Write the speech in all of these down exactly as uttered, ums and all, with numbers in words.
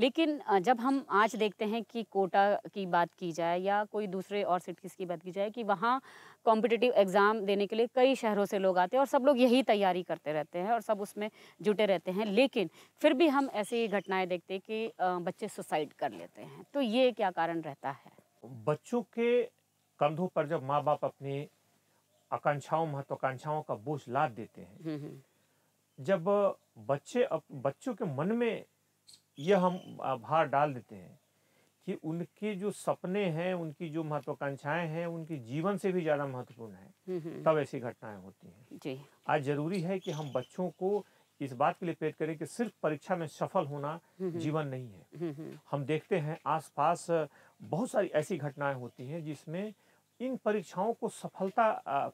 लेकिन जब हम आज देखते हैं कि कोटा की बात की जाए या कोई दूसरे और सिटीज़ की बात की जाए कि वहाँ कॉम्पिटिटिव एग्ज़ाम देने के लिए कई शहरों से लोग आते हैं और सब लोग यही तैयारी करते रहते हैं और सब उसमें जुटे रहते हैं, लेकिन फिर भी हम ऐसी घटनाएं देखते हैं कि बच्चे सुसाइड कर लेते हैं। तो ये क्या कारण रहता है? बच्चों के कंधों पर जब माँ बाप अपनी आकांक्षाओं महत्वाकांक्षाओं का बोझ लाद देते हैं, जब बच्चे बच्चों के मन में यह हम भार डाल देते हैं कि उनके जो सपने हैं, उनकी जो महत्वाकांक्षाएं हैं, उनकी जीवन से भी ज़्यादा महत्वपूर्ण है, तब ऐसी घटनाएं होती हैं जी। आज ज़रूरी है कि हम बच्चों को इस बात के लिए प्रेरित करें कि सिर्फ परीक्षा में सफल होना जीवन नहीं है। हम देखते हैं आसपास बहुत सारी ऐसी घटनाएं होती हैं जिसमें इन परीक्षाओं को सफलता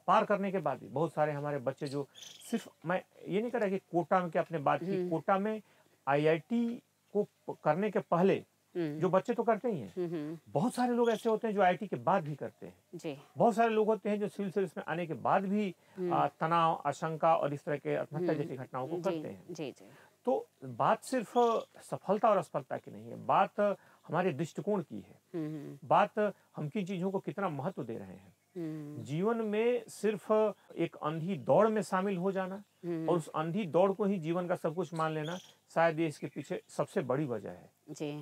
पार करने के बाद भी बहुत सारे हमारे बच्चे जो सिर्फ, मैं ये नहीं कह रहा कि कोटा में, कि आपने बात की कोटा में आई आई टी को करने के पहले जो बच्चे तो करते ही हैं, बहुत सारे लोग ऐसे होते हैं जो आई आई टी के बाद भी करते हैं जी। बहुत सारे लोग होते हैं जो सिविल सर्विस में आने के बाद भी तनाव, आशंका और इस तरह के आत्महत्या जैसी घटनाओं को करते हैं जी, जी। तो बात सिर्फ सफलता और असफलता की नहीं है, बात हमारे दृष्टिकोण की है, बात हम किन चीजों को कितना महत्व दे रहे हैं। जीवन में सिर्फ एक अंधी दौड़ में शामिल हो जाना और उस अंधी दौड़ को ही जीवन का सब कुछ मान लेना शायद ये इसके पीछे सबसे बड़ी वजह है जी।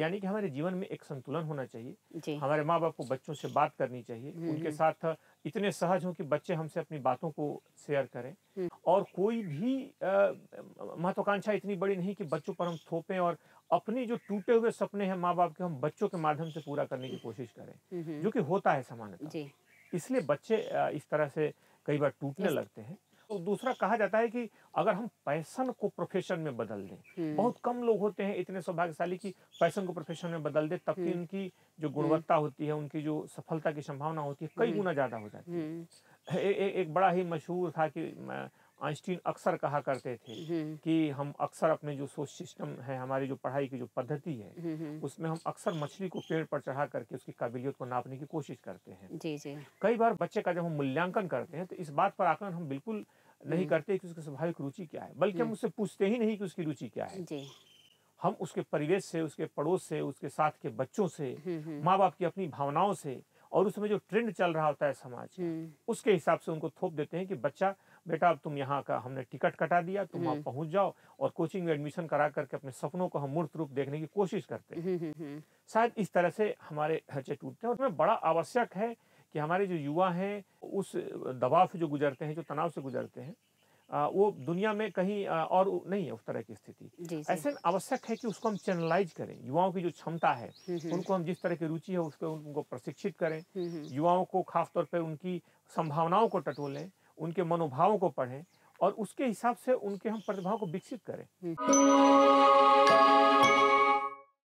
यानी कि हमारे जीवन में एक संतुलन होना चाहिए। हमारे माँ बाप को बच्चों से बात करनी चाहिए, उनके साथ इतने सहज हो कि बच्चे हमसे अपनी बातों को शेयर करें, और कोई भी महत्वाकांक्षा इतनी बड़ी नहीं कि बच्चों पर हम थोपें, और अपनी जो टूटे हुए सपने हैं माँ बाप के हम बच्चों के माध्यम से पूरा करने की कोशिश करें, जो कि होता है सामान्यतः। इसलिए बच्चे इस तरह से कई बार टूटने लगते हैं। तो दूसरा कहा जाता है कि अगर हम पैशन को प्रोफेशन में बदल दें, बहुत कम लोग होते हैं इतने सौभाग्यशाली कि पैशन को प्रोफेशन में बदल दें, तब कि उनकी जो गुणवत्ता होती है, उनकी जो सफलता की संभावना होती है, कई गुना ज्यादा हो जाती है। ए, ए, एक बड़ा ही मशहूर था कि आइंस्टीन अक्सर कहा करते थे कि हम अक्सर अपने जो सोच सिस्टम है, हमारी जो पढ़ाई की जो पद्धति है, उसमें हम अक्सर मछली को पेड़ पर चढ़ा करके उसकी काबिलियत को नापने की कोशिश करते हैं जी, जी। कई बार बच्चे का जब हम मूल्यांकन करते हैं तो इस बात पर आकलन हम बिल्कुल नहीं करते कि उसकी स्वाभाविक रुचि क्या है, बल्कि हम उससे पूछते ही नहीं कि उसकी रुचि क्या है जी। हम उसके परिवेश से, उसके पड़ोस से, उसके साथ के बच्चों से, माँ बाप की अपनी भावनाओं से, और उसमें जो ट्रेंड चल रहा होता है समाज उसके हिसाब से उनको थोप देते हैं कि बच्चा बेटा अब तुम यहाँ का हमने टिकट कटा दिया, तुम वहाँ पहुँच जाओ, और कोचिंग में एडमिशन करा करके अपने सपनों को हम मूर्त रूप देखने की कोशिश करते हैं। शायद इस तरह से हमारे खर्चे टूटते हैं। और उसमें बड़ा आवश्यक है कि हमारे जो युवा हैं उस दबाव से जो गुजरते हैं, जो तनाव से गुजरते हैं, वो दुनिया में कहीं और नहीं है उस तरह की स्थिति। ऐसे आवश्यक है कि उसको हम चैनलाइज करें। युवाओं की जो क्षमता है, उनको हम जिस तरह की रुचि है उसको उनको प्रशिक्षित करें। युवाओं को खासतौर पर उनकी संभावनाओं को टटोलें, उनके मनोभावों को पढ़ें, और उसके हिसाब से उनके हम प्रतिभाओं को विकसित करें।